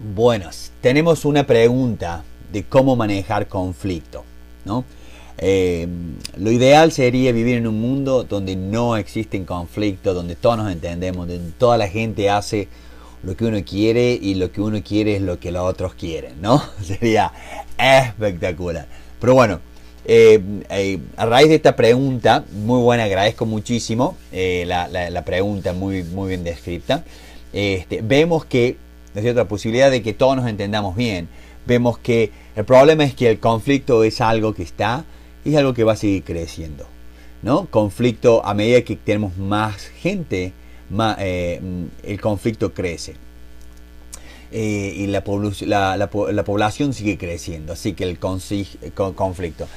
buenos. Tenemos una pregunta de cómo manejar conflicto, ¿no? Lo ideal sería vivir en un mundo donde no existen conflictos, donde todos nos entendemos, donde toda la gente hace lo que uno quiere y lo que uno quiere es lo que los otros quieren, ¿no? Sería espectacular. Pero bueno, a raíz de esta pregunta, muy buena, agradezco muchísimo la pregunta, muy bien descrita. Vemos que, ¿no es cierto?, la posibilidad de que todos nos entendamos bien. Vemos que el problema es que el conflicto es algo que está y es algo que va a seguir creciendo, ¿no? Conflicto, a medida que tenemos más gente, el conflicto crece. Y la población sigue creciendo, así que el conflicto.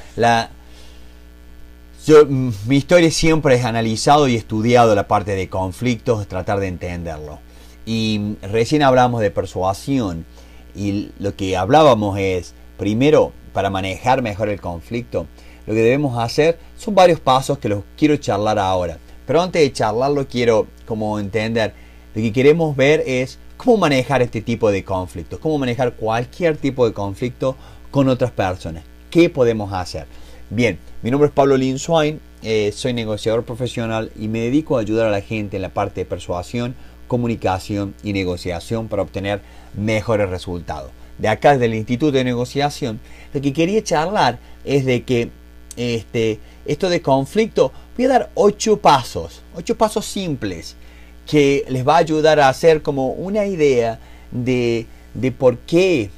Mi historia siempre es analizado y estudiado la parte de conflictos, tratar de entenderlo. Y recién hablamos de persuasión y lo que hablábamos es, primero, para manejar mejor el conflicto, lo que debemos hacer son varios pasos que los quiero charlar ahora. Pero antes de charlarlo quiero como entender, lo que queremos ver es cómo manejar este tipo de conflictos, cómo manejar cualquier tipo de conflicto con otras personas. ¿Qué podemos hacer? Bien, mi nombre es Pablo Linzoain, soy negociador profesional y me dedico a ayudar a la gente en la parte de persuasión, comunicación y negociación para obtener mejores resultados. De acá, del Instituto de Negociación, lo que quería charlar es de que esto de conflicto, voy a dar 8 pasos simples que les va a ayudar a hacer como una idea de por qué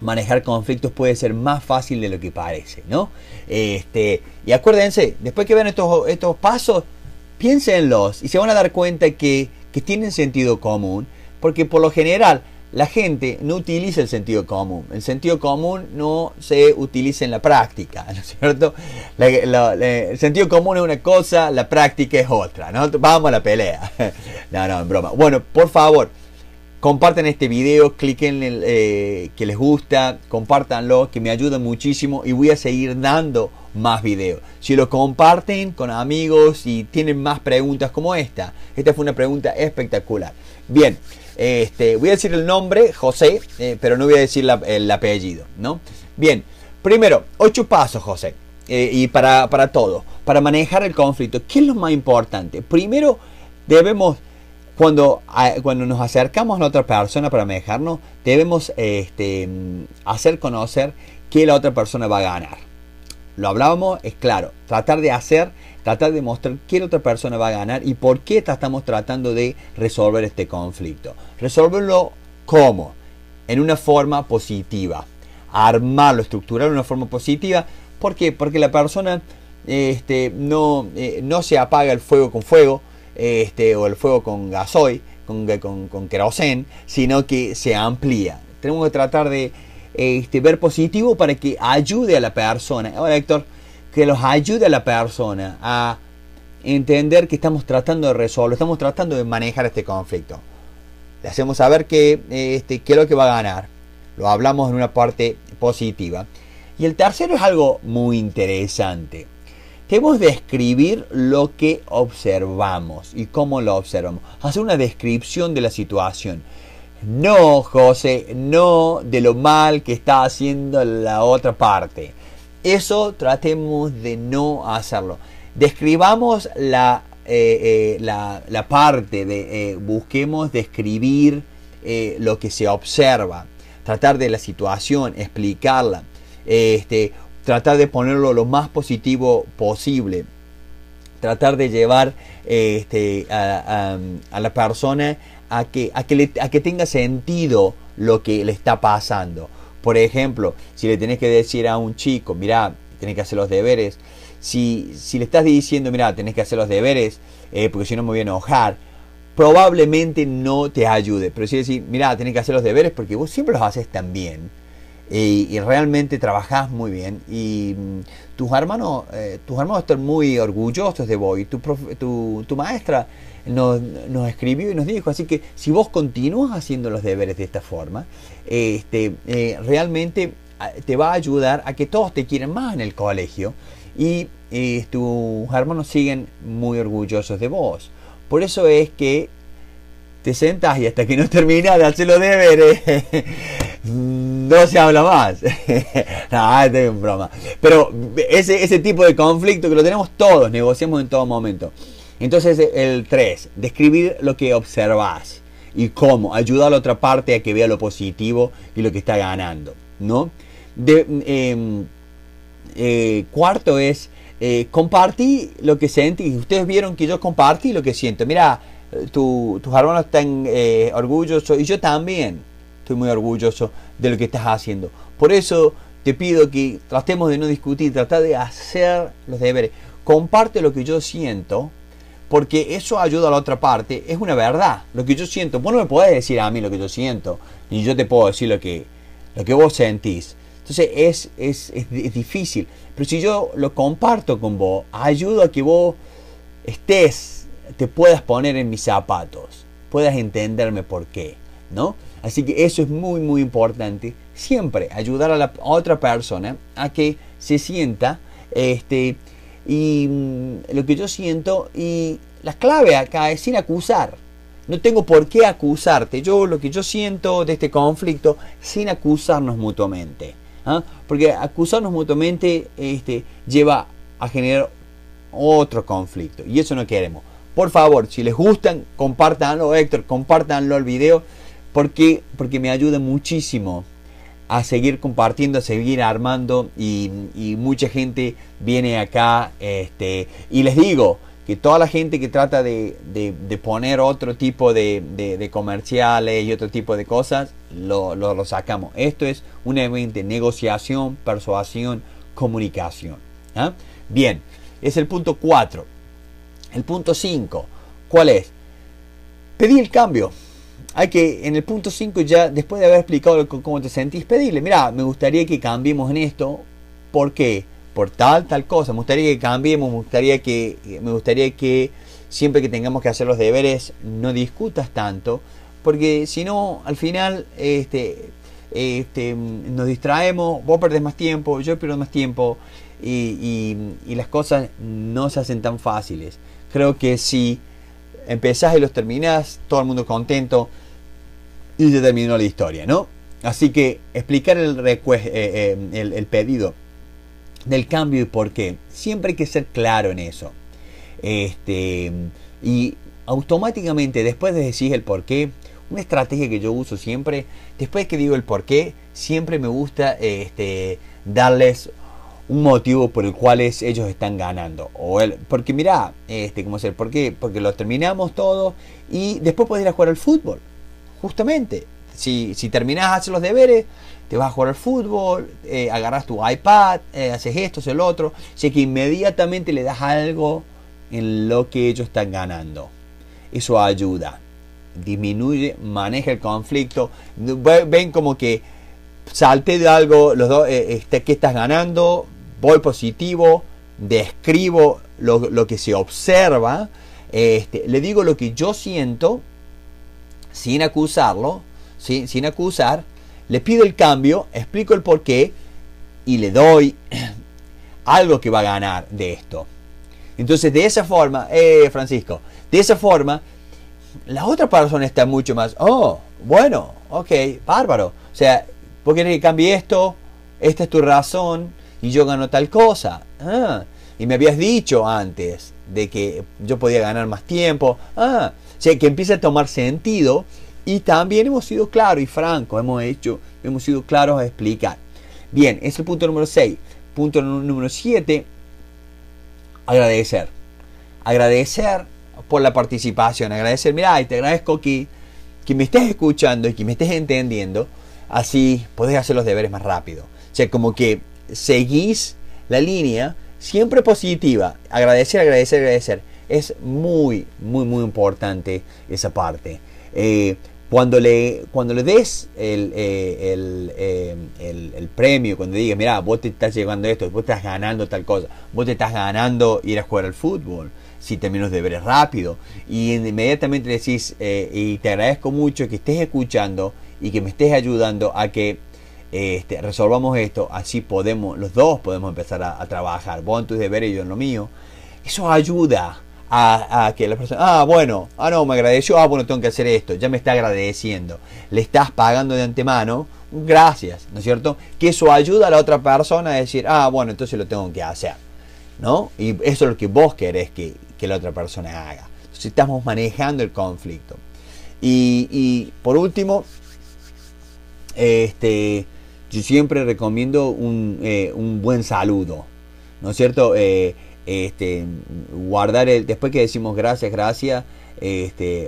manejar conflictos puede ser más fácil de lo que parece, ¿no? Y acuérdense, después que vean estos pasos, piénsenlos y se van a dar cuenta que tienen sentido común, porque por lo general la gente no utiliza el sentido común. El sentido común no se utiliza en la práctica, ¿no es cierto? El sentido común es una cosa, la práctica es otra, ¿no? Vamos a la pelea. No, en broma. Bueno, por favor, compartan este video, cliquen que les gusta, compártanlo, que me ayuda muchísimo y voy a seguir dando más videos. Si lo comparten con amigos y tienen más preguntas como esta fue una pregunta espectacular. Bien. Voy a decir el nombre, José, pero no voy a decir el apellido, ¿no? Bien, primero, 8 pasos, José, y para todo, para manejar el conflicto. ¿Qué es lo más importante? Primero, debemos, cuando nos acercamos a otra persona para manejarnos, debemos hacer conocer que la otra persona va a ganar. Lo hablábamos, es claro, tratar de mostrar qué otra persona va a ganar y por qué estamos tratando de resolver este conflicto. Resolverlo ¿cómo? En una forma positiva. Armarlo, estructurarlo de una forma positiva. ¿Por qué? Porque la persona no se apaga el fuego con fuego o el fuego con gasoil, con querosén, sino que se amplía. Tenemos que tratar de ver positivo para que ayude a la persona. Ahora, Héctor, que los ayude a la persona a entender que estamos tratando de resolver, estamos tratando de manejar este conflicto. Le hacemos saber qué es lo que va a ganar. Lo hablamos en una parte positiva. Y el tercero es algo muy interesante. Debemos describir lo que observamos y cómo lo observamos. Hacer una descripción de la situación. No, José, no de lo mal que está haciendo la otra parte. Eso tratemos de no hacerlo. Describamos la parte de busquemos describir lo que se observa, tratar de la situación, explicarla, tratar de ponerlo lo más positivo posible, tratar de llevar a la persona a que tenga sentido lo que le está pasando. Por ejemplo, si le tenés que decir a un chico, mirá, tenés que hacer los deberes. Si le estás diciendo, mirá, tenés que hacer los deberes, porque si no me voy a enojar, probablemente no te ayude. Pero si decís, mirá, tenés que hacer los deberes porque vos siempre los haces tan bien. Y realmente trabajás muy bien. Y tus hermanos están muy orgullosos de vos. Y tu maestra nos escribió y nos dijo, así que si vos continúas haciendo los deberes de esta forma, realmente te va a ayudar a que todos te quieran más en el colegio y tus hermanos siguen muy orgullosos de vos. Por eso es que te sentás y hasta que no terminas de hacer los deberes, no se habla más. No, este es un broma. Pero ese tipo de conflicto que lo tenemos todos, negociamos en todo momento. Entonces el 3, describir lo que observas y cómo ayudar a la otra parte a que vea lo positivo y lo que está ganando, ¿no? Cuarto es compartir lo que sentís. Ustedes vieron que yo compartí lo que siento. Mira, tus hermanos están orgullosos y yo también estoy muy orgulloso de lo que estás haciendo. Por eso te pido que tratemos de no discutir, tratar de hacer los deberes. Comparte lo que yo siento, porque eso ayuda a la otra parte. Es una verdad, lo que yo siento. Vos no me podés decir a mí lo que yo siento, ni yo te puedo decir lo que vos sentís. Entonces es difícil. Pero si yo lo comparto con vos, ayudo a que vos te puedas poner en mis zapatos, puedas entenderme por qué, ¿no? Así que eso es muy, muy importante. Siempre ayudar a la otra persona a que se sienta lo que yo siento. Y la clave acá es sin acusar. No tengo por qué acusarte. Yo lo que yo siento de este conflicto, sin acusarnos mutuamente. ¿Ah? Porque acusarnos mutuamente lleva a generar otro conflicto y eso no queremos. Por favor, si les gustan, compártanlo, Héctor, compártanlo el video, porque me ayuda muchísimo a seguir compartiendo, a seguir armando, y mucha gente viene acá y les digo que toda la gente que trata de poner otro tipo de comerciales y otro tipo de cosas, lo sacamos. Esto es un evento de negociación, persuasión, comunicación. ¿Ah? Bien, es el punto 4. El punto 5, ¿cuál es? Pedí el cambio. Hay que, en el punto 5, ya después de haber explicado cómo te sentís, pedirle: mira, me gustaría que cambiemos en esto. ¿Por qué? Por tal cosa. Me gustaría que cambiemos, me gustaría que siempre que tengamos que hacer los deberes no discutas tanto, porque si no, al final nos distraemos, vos perdés más tiempo, yo pierdo más tiempo, y las cosas no se hacen tan fáciles. Creo que si empezás y los terminás, todo el mundo contento y ya terminó la historia, ¿no? Así que explicar el pedido del cambio y por qué. Siempre hay que ser claro en eso. Y automáticamente después de decir el por qué, una estrategia que yo uso siempre, después que digo el por qué, siempre me gusta darles un motivo por el cual ellos están ganando. Porque mirá, ¿cómo es el por qué? Porque lo terminamos todo y después podés ir a jugar al fútbol. Justamente, si terminás de hacer los deberes, te vas a jugar al fútbol, agarras tu iPad, haces esto, haces lo otro. Así que inmediatamente le das algo en lo que ellos están ganando. Eso ayuda, disminuye, maneja el conflicto. Ven como que salté de algo, los dos, ¿qué estás ganando? Voy positivo, describo lo que se observa, le digo lo que yo siento, sin acusarlo, sin acusar. Le pido el cambio, explico el porqué y le doy algo que va a ganar de esto. Entonces, de esa forma, Francisco, de esa forma, la otra persona está mucho más, oh, bueno, ok, bárbaro. O sea, vos querés que cambie esto, esta es tu razón y yo gano tal cosa. Ah, y me habías dicho antes de que yo podía ganar más tiempo. Ah, o sea, que empieza a tomar sentido. Y también hemos sido claros y francos, hemos sido claros a explicar. Bien, ese es el punto número 6. Punto número 7, agradecer. Agradecer por la participación. Agradecer, mira, y te agradezco que me estés escuchando y que me estés entendiendo. Así podés hacer los deberes más rápido. O sea, como que seguís la línea siempre positiva. Agradecer, agradecer, agradecer. Es muy, muy, muy importante esa parte. Cuando le des el premio, cuando digas, mira, vos te estás llevando esto, vos estás ganando tal cosa, vos te estás ganando ir a jugar al fútbol, si terminas de ver rápido, y inmediatamente le decís, y te agradezco mucho que estés escuchando y que me estés ayudando a que resolvamos esto, así podemos, los dos podemos empezar a trabajar, vos en tus deberes y yo en lo mío. Eso ayuda a que la persona, no, me agradeció, bueno, tengo que hacer esto, ya me está agradeciendo, le estás pagando de antemano, gracias, ¿no es cierto? Que eso ayuda a la otra persona a decir, bueno, entonces lo tengo que hacer, ¿no? Y eso es lo que vos querés que la otra persona haga. Entonces estamos manejando el conflicto. Y por último, yo siempre recomiendo un buen saludo, ¿no es cierto? Guardar el, después que decimos gracias,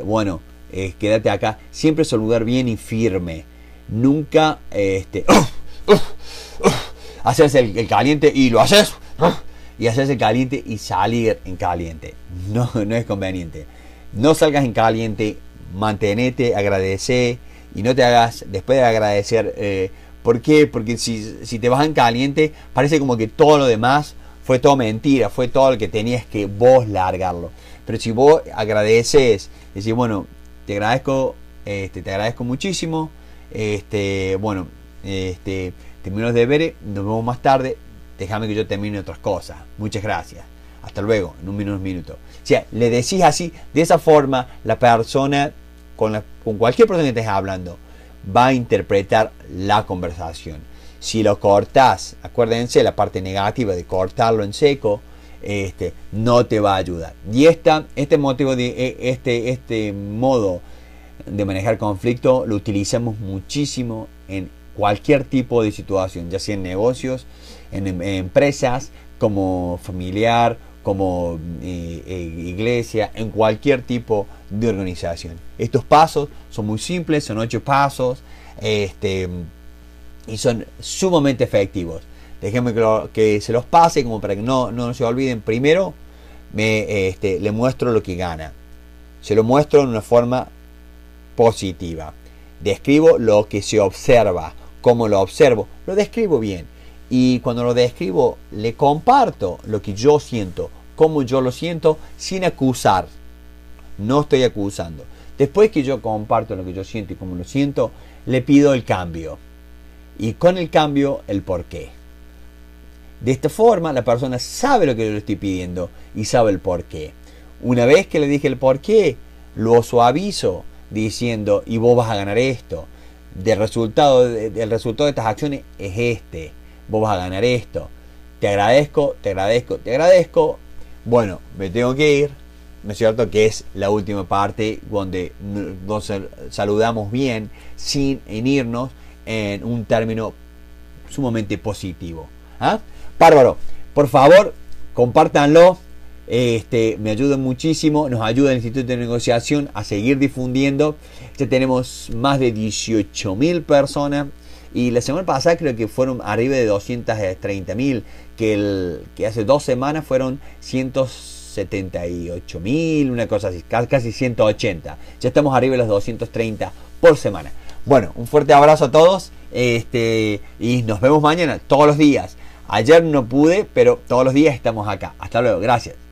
bueno, quédate acá, siempre saludar bien y firme, nunca hacerse el caliente y lo haces, y hacerse el caliente y salir en caliente, no es conveniente. No salgas en caliente, mantenete, agradece y no te hagas después de agradecer. ¿Por qué? Porque si te vas en caliente, parece como que todo lo demás fue todo mentira, fue todo lo que tenías que vos largarlo. Pero si vos agradeces, decís, bueno, te agradezco muchísimo, bueno, termino los deberes, nos vemos más tarde, déjame que yo termine otras cosas, muchas gracias, hasta luego, en unos minutos. O sea, le decís así, de esa forma, la persona, con cualquier persona que estés hablando, va a interpretar la conversación. Si lo cortás, acuérdense la parte negativa de cortarlo en seco, no te va a ayudar. Y este modo de manejar conflicto lo utilizamos muchísimo en cualquier tipo de situación, ya sea en negocios, en empresas, como familiar, como iglesia, en cualquier tipo de organización. Estos pasos son muy simples, son 8 pasos, y son sumamente efectivos. Déjenme que se los pase como para que no se olviden. Primero, le muestro lo que gana. Se lo muestro de una forma positiva. Describo lo que se observa. Cómo lo observo. Lo describo bien. Y cuando lo describo, le comparto lo que yo siento. Cómo yo lo siento sin acusar. No estoy acusando. Después que yo comparto lo que yo siento y cómo lo siento, le pido el cambio. Y con el cambio, el porqué. De esta forma, la persona sabe lo que yo le estoy pidiendo y sabe el porqué. Una vez que le dije el porqué, lo suavizo diciendo, y vos vas a ganar esto. El resultado de estas acciones es este. Vos vas a ganar esto. Te agradezco, te agradezco, te agradezco. Bueno, me tengo que ir. ¿No es cierto? Que es la última parte donde nos saludamos bien sin irnos, en un término sumamente positivo. Bárbaro, por favor, compártanlo, me ayudan muchísimo, nos ayuda el Instituto de Negociación a seguir difundiendo. Ya tenemos más de 18.000 personas y la semana pasada creo que fueron arriba de 230.000, que hace 2 semanas fueron 178.000, una cosa así, casi 180. Ya estamos arriba de los 230 por semana. Bueno, un fuerte abrazo a todos, y nos vemos mañana, todos los días. Ayer no pude, pero todos los días estamos acá. Hasta luego, gracias.